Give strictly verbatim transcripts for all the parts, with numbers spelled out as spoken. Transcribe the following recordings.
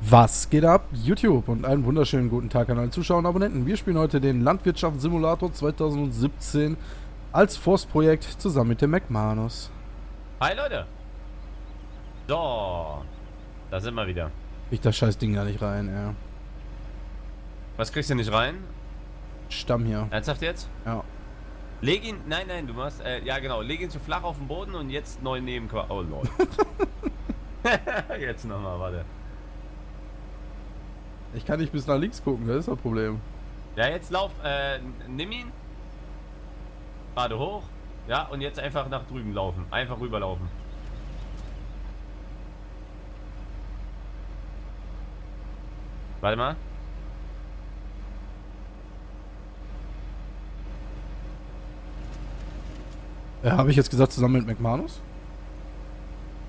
Was geht ab, YouTube? Und einen wunderschönen guten Tag an alle Zuschauer und Abonnenten. Wir spielen heute den Landwirtschaftssimulator zwanzig siebzehn als Forstprojekt zusammen mit dem McManus. Hi Leute! So, da sind wir wieder. Ich das scheiß Ding gar nicht rein, ja. Was kriegst du nicht rein? Stamm hier. Ernsthaft jetzt? Ja. Leg ihn, nein, nein, du machst, äh, ja genau, leg ihn zu flach auf den Boden und jetzt neu neben, oh Lord. Jetzt nochmal, warte. Ich kann nicht bis nach links gucken, das ist das Problem. Ja, jetzt lauf, äh, nimm ihn. Gerade hoch. Ja, und jetzt einfach nach drüben laufen. Einfach rüberlaufen. Warte mal. Äh, habe ich jetzt gesagt, zusammen mit McManus?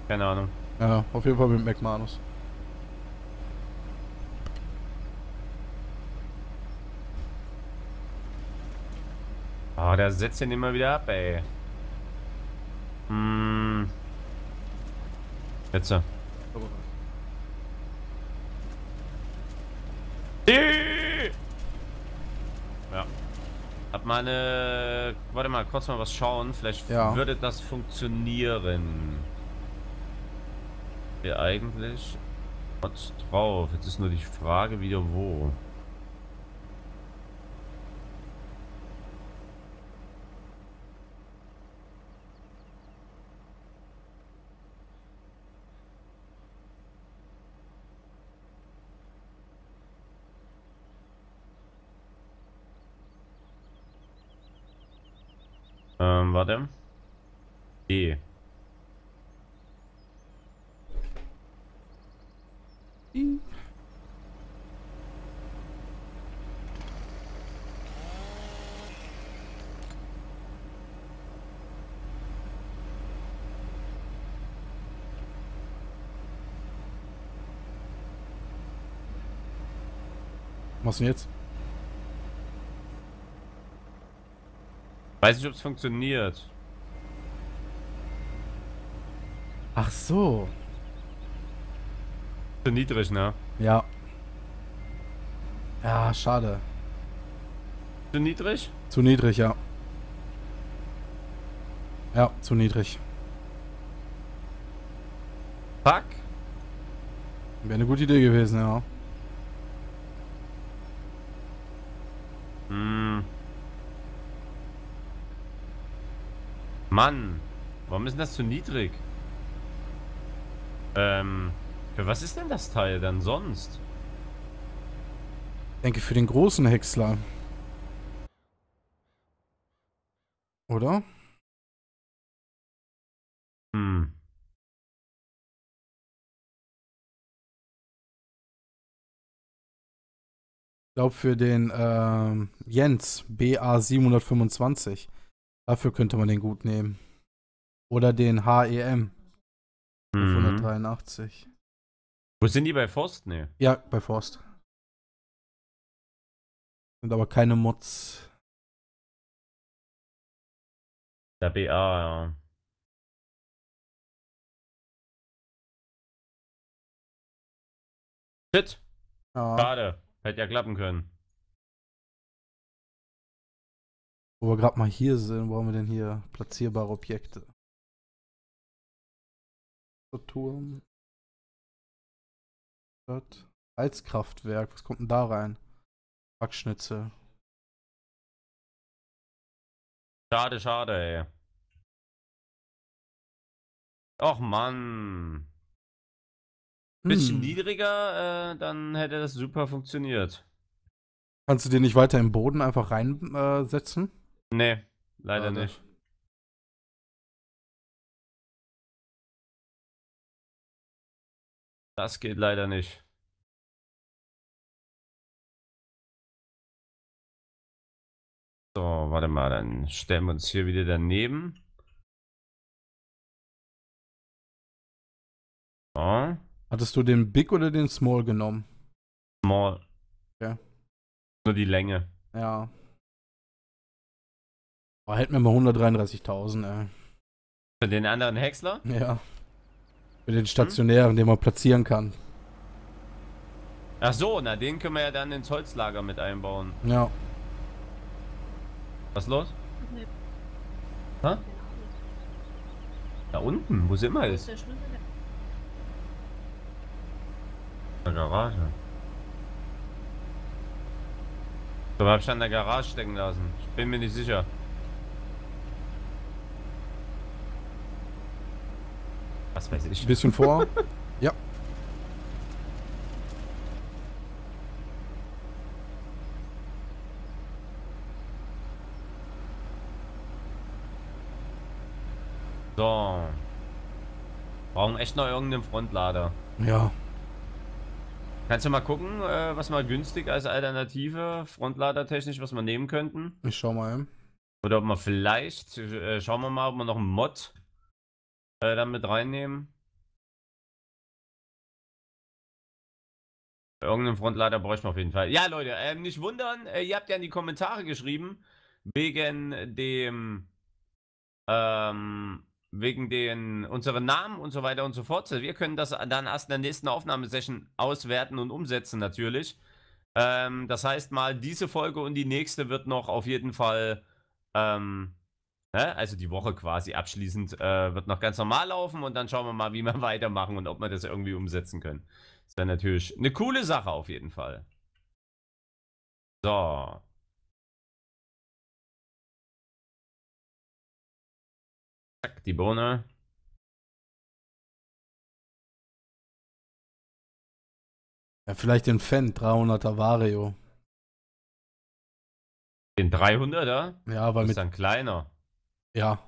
Keine Ahnung. Ja, auf jeden Fall mit McManus. Oh, der setzt den immer wieder ab, ey. Hm. Jetzt. So. Ja. Hab mal eine... Warte mal, kurz mal was schauen. Vielleicht ja. Würde das funktionieren. Wir eigentlich... Was drauf? Jetzt ist nur die Frage wieder wo. Ähm, warte. E. I. Was denn jetzt? Weiß nicht, ob es funktioniert. Ach so. Zu niedrig, ne? Ja. Ja, schade. Zu niedrig? Zu niedrig, ja. Ja, zu niedrig. Fuck. Wäre eine gute Idee gewesen, ja. Hm. Mann, warum ist denn das zu niedrig? Ähm, für was ist denn das Teil dann sonst? Ich denke für den großen Häcksler. Oder? Hm. Ich glaube für den ähm, Jens B A siebenhundertfünfundzwanzig. Dafür könnte man den gut nehmen. Oder den H E M fünfhundertdreiundachtzig. Wo sind die bei Forst? Ne? Ja, bei Forst. Sind aber keine Mods. Der B A, ja. Shit. Ja. Schade. Hätte ja klappen können. Wo wir gerade mal hier sind, wo haben wir denn hier platzierbare Objekte? Turm. Stadt. Heizkraftwerk. Was kommt denn da rein? Backschnitzel. Schade, schade, ey. Och Mann. Ein bisschen hm. niedriger, äh, dann hätte das super funktioniert. Kannst du den nicht weiter im Boden einfach reinsetzen? Äh, Nee, leider Warte. nicht. Das geht leider nicht. So, warte mal, dann stellen wir uns hier wieder daneben. So. Hattest du den Big oder den Small genommen? Small. Ja. Nur die Länge. Ja. Oh, hätten wir mal hundertdreiunddreißigtausend, ey. Für den anderen Häcksler? Ja. Für den stationären, hm? Den man platzieren kann. Ach so, na den können wir ja dann ins Holzlager mit einbauen. Ja. Was ist los? Hä? Da unten, wo sie immer ist. Der Garage. So, hab ich schon in der Garage stecken lassen. Ich bin mir nicht sicher. Was weiß ich. Ein bisschen vor. Ja. So. Brauchen echt noch irgendeinen Frontlader. Ja. Kannst du mal gucken, was mal günstig als Alternative, frontladertechnisch, was wir nehmen könnten? Ich schau mal. Oder ob wir vielleicht, äh, schauen wir mal, ob wir noch einen Mod äh, dann mit reinnehmen. Irgendeinen Frontlader bräuchten wir auf jeden Fall. Ja, Leute, äh, nicht wundern, äh, ihr habt ja in die Kommentare geschrieben, wegen dem, ähm, wegen den unseren Namen und so weiter und so fort. Wir können das dann erst in der nächsten Aufnahmesession auswerten und umsetzen natürlich. Ähm, das heißt mal, diese Folge und die nächste wird noch auf jeden Fall, ähm, ne? also die Woche quasi abschließend, äh, wird noch ganz normal laufen und dann schauen wir mal, wie wir weitermachen und ob wir das irgendwie umsetzen können. Das wäre natürlich eine coole Sache auf jeden Fall. So. Die Bohne. Ja, vielleicht den Fendt dreihunderter Vario. Den dreihunderter? Ja, weil das ist dann kleiner. Ja.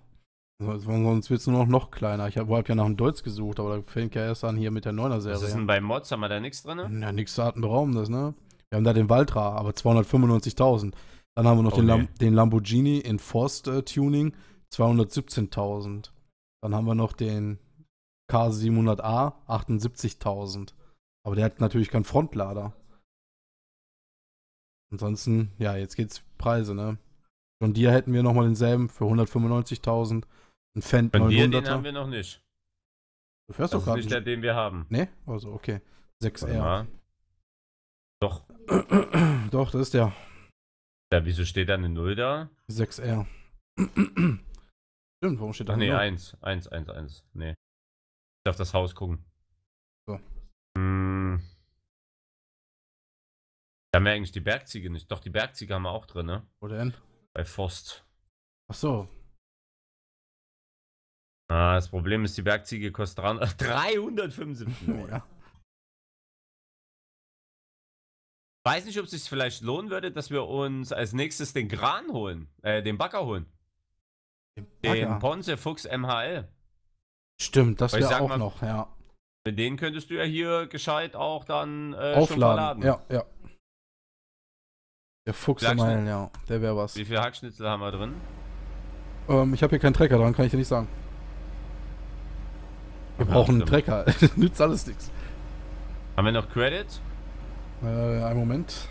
Sonst wird es nur noch, noch kleiner. Ich habe hab ja nach einem Deutz gesucht, aber da fängt ja erst an hier mit der neuner Serie. Was ist denn bei Mods? Haben wir da nichts drin? Ja, nichts Atemberaubendes, ne? Wir haben da den Valtra, aber zweihundertfünfundneunzigtausend. Dann haben wir noch okay. den, Lam den Lamborghini in Forst äh, Tuning. zweihundertsiebzehntausend. Dann haben wir noch den K siebenhundert A, achtundsiebzigtausend. Aber der hat natürlich keinen Frontlader. Ansonsten, ja, jetzt geht's Preise, ne? Von dir hätten wir nochmal denselben für hundertfünfundneunzigtausend. Ein Fendt neunhunderter. Von dir, den haben wir noch nicht. Du fährst doch gar nicht. Das ist nicht der, den wir haben. Ne? Also, okay. sechs R. Ja. Doch. Doch, das ist der. Ja, wieso steht da eine null da? sechs R. Stimmt, warum steht da ne eins, eins, eins, eins, ne. Ich darf das Haus gucken. So. Hm. Da haben wir eigentlich die Bergziege nicht. Doch, die Bergziege haben wir auch drin, ne? Wo denn? Bei Forst. Ach so. Ah, das Problem ist, die Bergziege kostet dreihundertfünfundsiebzig. Oh, ja. Weiß nicht, ob es sich vielleicht lohnen würde, dass wir uns als nächstes den Gran holen, äh, den Bagger holen. Den Ponce Fuchs M H L. Stimmt, das wäre auch mal, noch, ja. Mit denen könntest du ja hier gescheit auch dann äh, aufladen. Schon verladen. Ja, ja. Der Fuchs M H L, ja, der wäre was. Wie viel Hackschnitzel haben wir drin? Ähm, ich habe hier keinen Trecker, daran kann ich dir nicht sagen. Wir ja, brauchen stimmt. einen Trecker, nützt alles nichts. Haben wir noch Credit? Äh, einen Moment.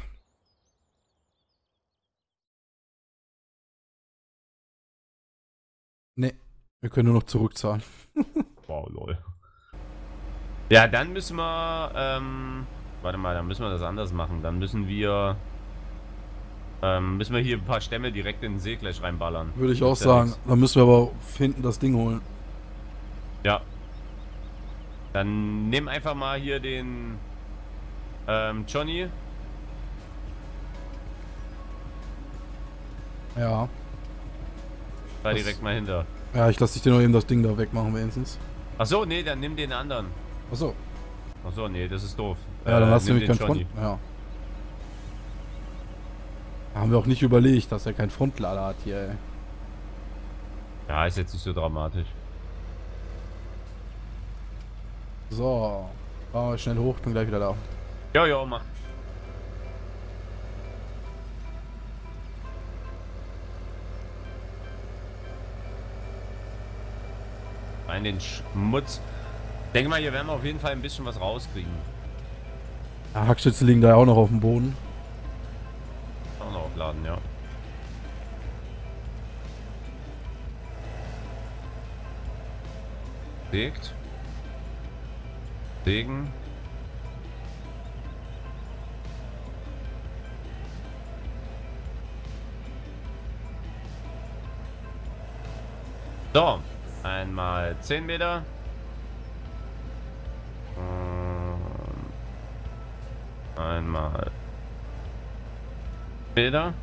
Nee, wir können nur noch zurückzahlen. Wow, lol. Ja, dann müssen wir, ähm, warte mal, dann müssen wir das anders machen. Dann müssen wir, ähm, müssen wir hier ein paar Stämme direkt in den See gleich reinballern. Würde ich auch sagen. Dann müssen wir aber hinten das Ding holen. Ja. Dann nimm einfach mal hier den, ähm, Johnny. Ja. War direkt das, mal hinter. Ja, ich lasse dich dir noch eben das Ding da wegmachen wenigstens. Achso, nee, dann nimm den anderen. Achso. Achso, nee, das ist doof. Ja, dann äh, hast du nämlich keinen Front. Ja. Da haben wir auch nicht überlegt, dass er keinen Frontlader hat hier, ey. Ja, ist jetzt nicht so dramatisch. So. Fahren wir schnell hoch, bin gleich wieder da. Ja, ja, mach. Rein den Schmutz. Ich denke mal, hier werden wir auf jeden Fall ein bisschen was rauskriegen. Ja, Hackschütze liegen da ja auch noch auf dem Boden. Auch noch aufladen, ja. Sägt. Sägen. So, einmal zehn Meter. Und einmal Meter.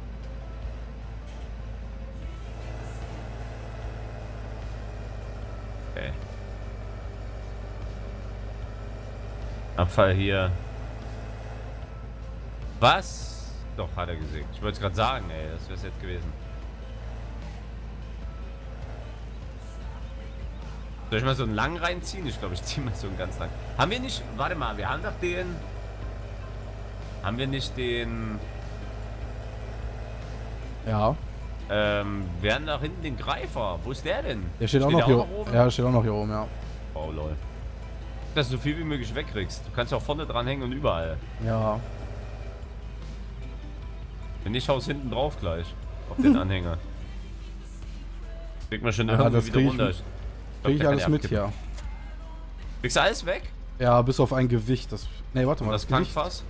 Okay. Abfall hier. Was? Doch, hat er gesägt. Ich wollte es gerade sagen, ey. Das wäre es jetzt gewesen. Soll ich mal so einen lang reinziehen? Ich glaube, ich ziehe mal so einen ganz lang. Haben wir nicht... Warte mal, wir haben doch den... Haben wir nicht den... Ja. Ähm, wir haben da hinten den Greifer. Wo ist der denn? Der steht, steht auch noch hier oben. Ja, steht auch noch hier oben, ja. Oh, lol. Dass du so viel wie möglich wegkriegst. Du kannst auch vorne dran hängen und überall. Ja. Wenn nicht, haust hinten drauf gleich. Auf den Anhänger. Kriegt man schon irgendwie ja, wieder runter. Ich, krieg ich alles mit, ja. Kriegst du alles weg? Ja, bis auf ein Gewicht. Das, nee, warte mal. Das, das Tankfass?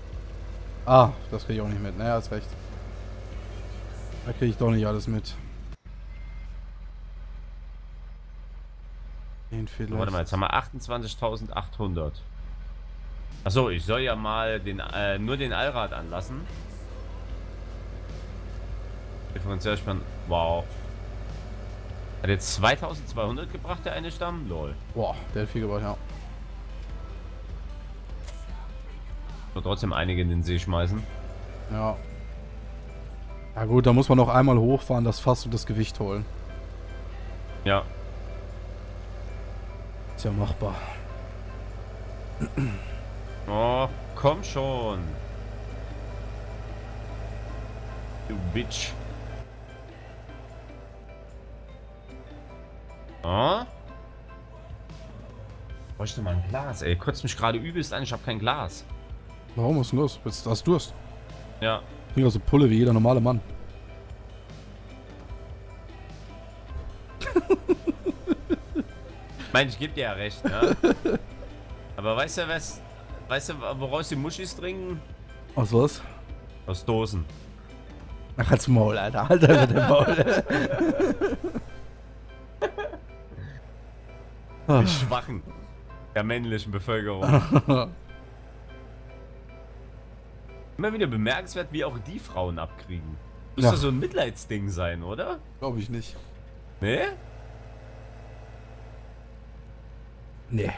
Ah, das krieg ich auch nicht mit. Naja, hast recht. Da krieg ich doch nicht alles mit. Den vielleicht. Warte mal, jetzt haben wir achtundzwanzigtausendachthundert. Achso, ich soll ja mal den, äh, nur den Allrad anlassen. Differentialspann. Wow. Hat jetzt zweitausendzweihundert gebracht, der eine Stamm? Lol. Boah, der hat viel gebracht, ja. So, trotzdem einige in den See schmeißen. Ja. Ja gut, da muss man noch einmal hochfahren, das Fass und das Gewicht holen. Ja. Ist ja machbar. Oh, komm schon. Du Bitch. Oh. Ich bräuchte mal ein Glas, ey. Kotzt mich gerade übelst an, ich habe kein Glas. Warum ist denn das? Jetzt hast du Durst. Ja. Ich bin so Pulle wie jeder normale Mann. Ich meine, ich gebe dir ja recht, ne? Aber weißt du was? Weißt du, woraus die Muschis trinken? Aus was? Aus Dosen. Ach, als Maul, Alter. Halt einfach den Maul. Die Schwachen. Der männlichen Bevölkerung. Immer wieder bemerkenswert, wie auch die Frauen abkriegen. Müsste ja so ein Mitleidsding sein, oder? Glaube ich nicht. Nee? Nee.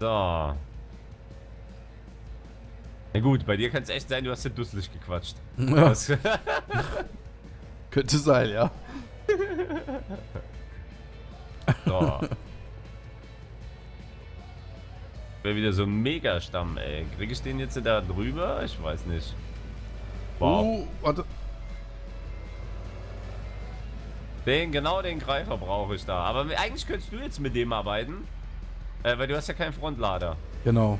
So. Na gut, bei dir kann es echt sein, du hast ja dusselig gequatscht. Ja. Das könnte sein, ja. So. Wäre wieder so ein Mega-Stamm, ey. Krieg ich den jetzt da drüber? Ich weiß nicht. Wow. Oh, warte. Den, genau den Greifer brauche ich da. Aber eigentlich könntest du jetzt mit dem arbeiten. Äh, weil du hast ja keinen Frontlader. Genau.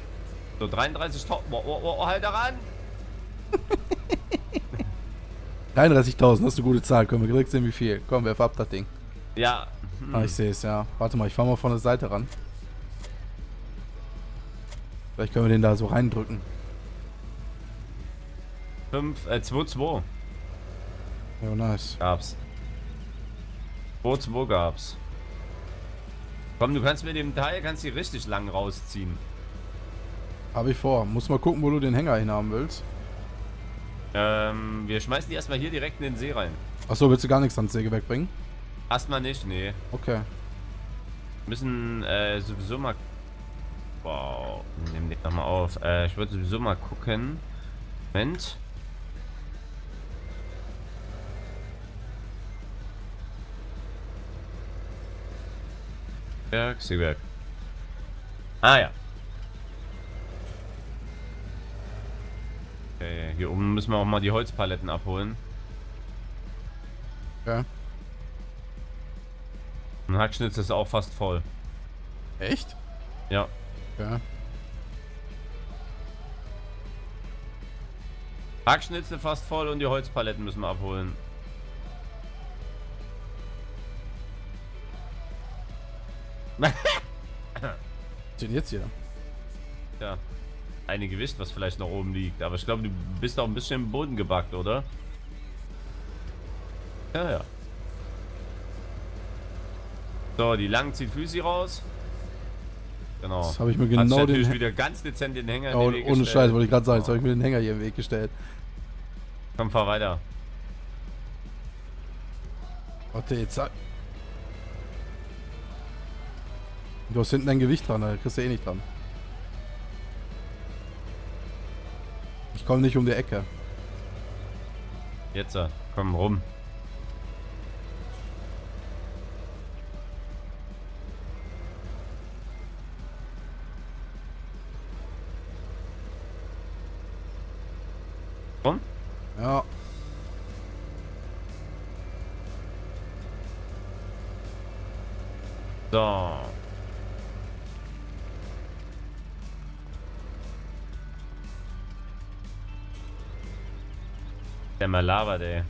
So, dreiunddreißigtausend. Oh, oh, oh, halt daran! dreiunddreißigtausend, das ist eine gute Zahl. Komm, wir kriegst irgendwie viel. Komm, werf ab das Ding. Ja. Hm. Ah, ich sehe es, ja. Warte mal, ich fahr mal von der Seite ran. Vielleicht können wir den da so reindrücken. fünf, äh, zwei Komma zwei. Ja, nice. Gab's. zwei Komma zwei gab's. Komm, du kannst mit dem Teil, kannst hier richtig lang rausziehen. Hab ich vor. Muss mal gucken, wo du den Hänger hinhaben willst. Ähm, wir schmeißen die erstmal hier direkt in den See rein. Achso, willst du gar nichts ans Säge wegbringen? Erstmal nicht, nee. Okay. Wir müssen, äh, sowieso mal... Wow, nehmen den nochmal auf. Äh, ich wollte sowieso mal gucken. Moment. Berg, Seeberg. Ah ja. Okay, hier oben müssen wir auch mal die Holzpaletten abholen. Ja. Ein Hackschnitz ist auch fast voll. Echt? Ja. Ja. Hackschnitzel fast voll und die Holzpaletten müssen wir abholen. Was denn jetzt hier? Ja. Ein Gewicht, was vielleicht noch oben liegt. Aber ich glaube, du bist auch ein bisschen im Boden gebackt, oder? Ja, ja. So, die Lang zieht Füße raus. Genau. Das habe ich mir genau den natürlich wieder ganz dezent den Hänger oh, in den Weg ohne gestellt. Scheiß, wollte ich gerade sagen. Jetzt habe ich mir den Hänger hier im Weg gestellt. Komm, fahr weiter. Warte, jetzt sag... Du hast hinten ein Gewicht dran, da kriegst du eh nicht dran. Ich komme nicht um die Ecke. Jetzt, komm rum. Rum? Ja. So. Der mal labert, ey.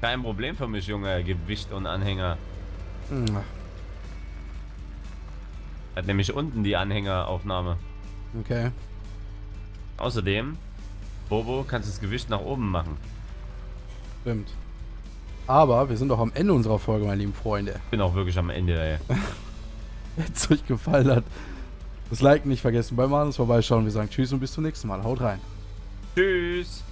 Kein Problem für mich, Junge. Gewicht und Anhänger. Mhm. Hat nämlich unten die Anhängeraufnahme. Okay. Außerdem, Bobo, kannst du das Gewicht nach oben machen. Stimmt. Aber wir sind doch am Ende unserer Folge, meine lieben Freunde. Ich bin auch wirklich am Ende, ey. Wenn es euch gefallen hat, das Like nicht vergessen, bei McManus vorbeischauen. Wir sagen Tschüss und bis zum nächsten Mal. Haut rein. Tschüss.